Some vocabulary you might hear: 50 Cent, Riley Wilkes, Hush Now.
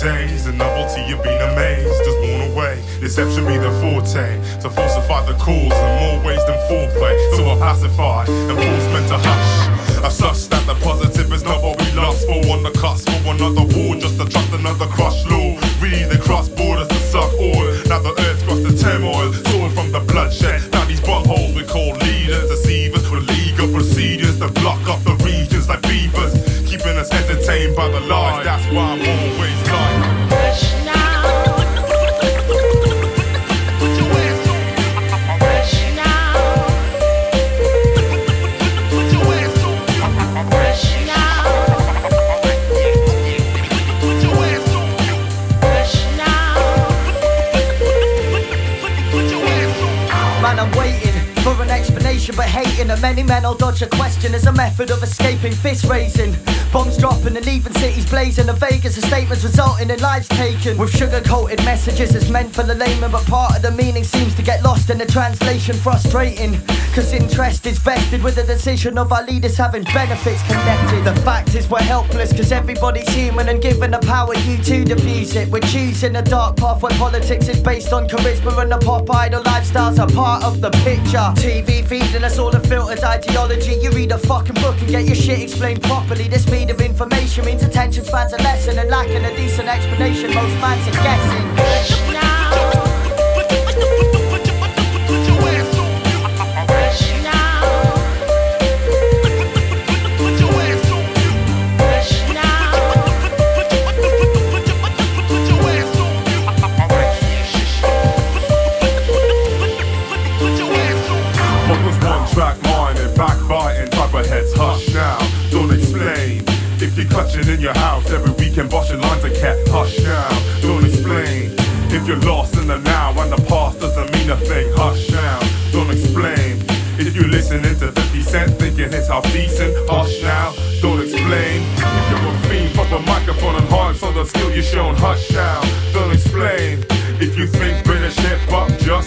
days. The novelty of being amazed is worn away. Deception be the forte to falsify the cause in more ways than foreplay. So I pacify and force men to hush. I've sussed that the positive is not what we lust for. On the cusp for another war, just to trust another crush law. We the cross borders to suck all. Now the earth's crossed the turmoil, soaring from the bloodshed. Now these buttholes we call leaders, deceivers with legal procedures to block up the regions like beavers, keeping us entertained by the lies. That's why I'm always like Hush now. Put your hands on me. Hush now. Put your hands on me. Hush now. Put your hands on me. Hush now. Put your hands on me. Man, I'm waiting for an explanation, but hating that many men will dodge a question as a method of escaping fist raising. Bombs dropping and even cities blazing. The Vegas of statements resulting in lives taken with sugar-coated messages as meant for the layman, but part of the meaning seems to get lost in the translation. Frustrating, cause interest is vested with the decision of our leaders having benefits connected. The fact is we're helpless, cause everybody's human and given the power you to diffuse it. We're choosing a dark path where politics is based on charisma and the pop idol lifestyles are part of the picture. TV feeding us all the filtered ideology. You read a fucking book and get your shit explained properly. This of information means attention spans are less and lacking a decent explanation. Most fans are guessing. Hush now. Put your hands on you. Hush now. Put your hands on you. Hush now. Put your hands on you. Put your hands on you. What was one track mine and backbiting type of heads? Hush now. Don't explain. If you're clutching in your house every weekend, boshing lines are kept. Hush now, don't explain. If you're lost in the now and the past doesn't mean a thing. Hush now, don't explain. If you're listening to 50 Cent thinking it's half decent. Hush now, don't explain. If you're a fiend, pop a microphone and harness on the skill you're shown. Hush now, don't explain. If you think British hip hop just